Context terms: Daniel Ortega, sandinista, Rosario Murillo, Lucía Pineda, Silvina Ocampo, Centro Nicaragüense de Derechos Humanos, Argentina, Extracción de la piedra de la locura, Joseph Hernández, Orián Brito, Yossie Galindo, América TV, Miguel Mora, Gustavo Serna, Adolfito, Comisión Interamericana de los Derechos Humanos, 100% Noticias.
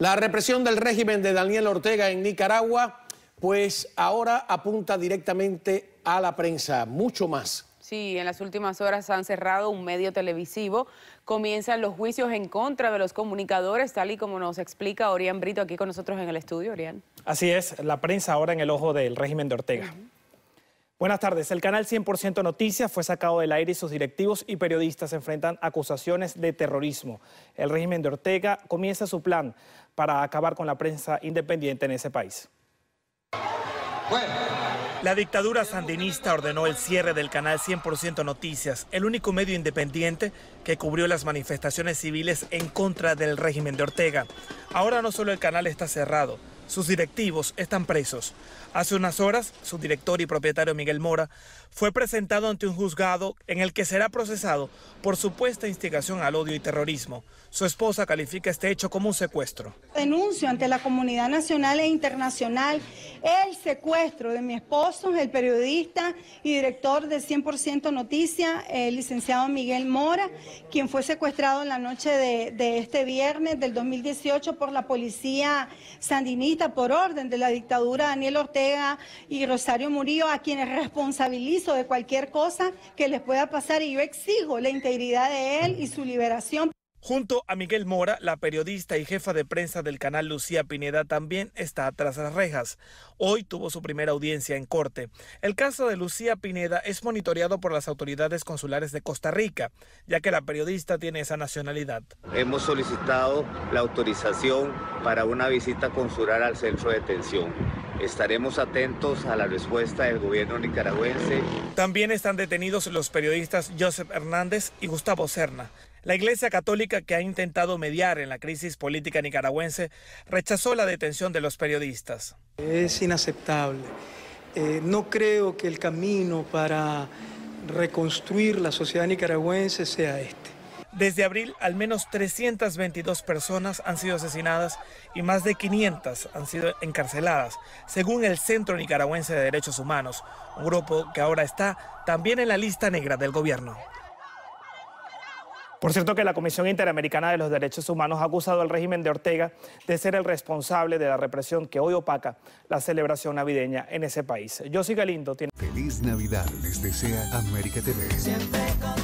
La represión del régimen de Daniel Ortega en Nicaragua, pues ahora apunta directamente a la prensa, mucho más. Sí, en las últimas horas han cerrado un medio televisivo. Comienzan los juicios en contra de los comunicadores, tal y como nos explica Orián Brito aquí con nosotros en el estudio. Orián. Así es, la prensa ahora en el ojo del régimen de Ortega. Buenas tardes. El canal 100% Noticias fue sacado del aire y sus directivos y periodistas se enfrentan a acusaciones de terrorismo. El régimen de Ortega comienza su plan para acabar con la prensa independiente en ese país. La dictadura sandinista ordenó el cierre del canal 100% Noticias, el único medio independiente que cubrió las manifestaciones civiles en contra del régimen de Ortega. Ahora no solo el canal está cerrado, sus directivos están presos. Hace unas horas, su director y propietario Miguel Mora fue presentado ante un juzgado en el que será procesado por supuesta instigación al odio y terrorismo. Su esposa califica este hecho como un secuestro. Denuncio ante la comunidad nacional e internacional el secuestro de mi esposo, el periodista y director de 100% Noticias, el licenciado Miguel Mora, quien fue secuestrado en la noche de este viernes del 2018 por la policía sandinista, por orden de la dictadura de Daniel Ortega y Rosario Murillo, a quienes responsabilizo de cualquier cosa que les pueda pasar, y yo exijo la integridad de él y su liberación. Junto a Miguel Mora, la periodista y jefa de prensa del canal Lucía Pineda también está tras las rejas. Hoy tuvo su primera audiencia en corte. El caso de Lucía Pineda es monitoreado por las autoridades consulares de Costa Rica, ya que la periodista tiene esa nacionalidad. Hemos solicitado la autorización para una visita consular al centro de detención. Estaremos atentos a la respuesta del gobierno nicaragüense. También están detenidos los periodistas Joseph Hernández y Gustavo Serna. La Iglesia Católica, que ha intentado mediar en la crisis política nicaragüense, rechazó la detención de los periodistas. Es inaceptable. No creo que el camino para reconstruir la sociedad nicaragüense sea este. Desde abril, al menos 322 personas han sido asesinadas y más de 500 han sido encarceladas, según el Centro Nicaragüense de Derechos Humanos, un grupo que ahora está también en la lista negra del gobierno. Por cierto que la Comisión Interamericana de los Derechos Humanos ha acusado al régimen de Ortega de ser el responsable de la represión que hoy opaca la celebración navideña en ese país. Yossie Galindo tiene... Feliz Navidad les desea América TV.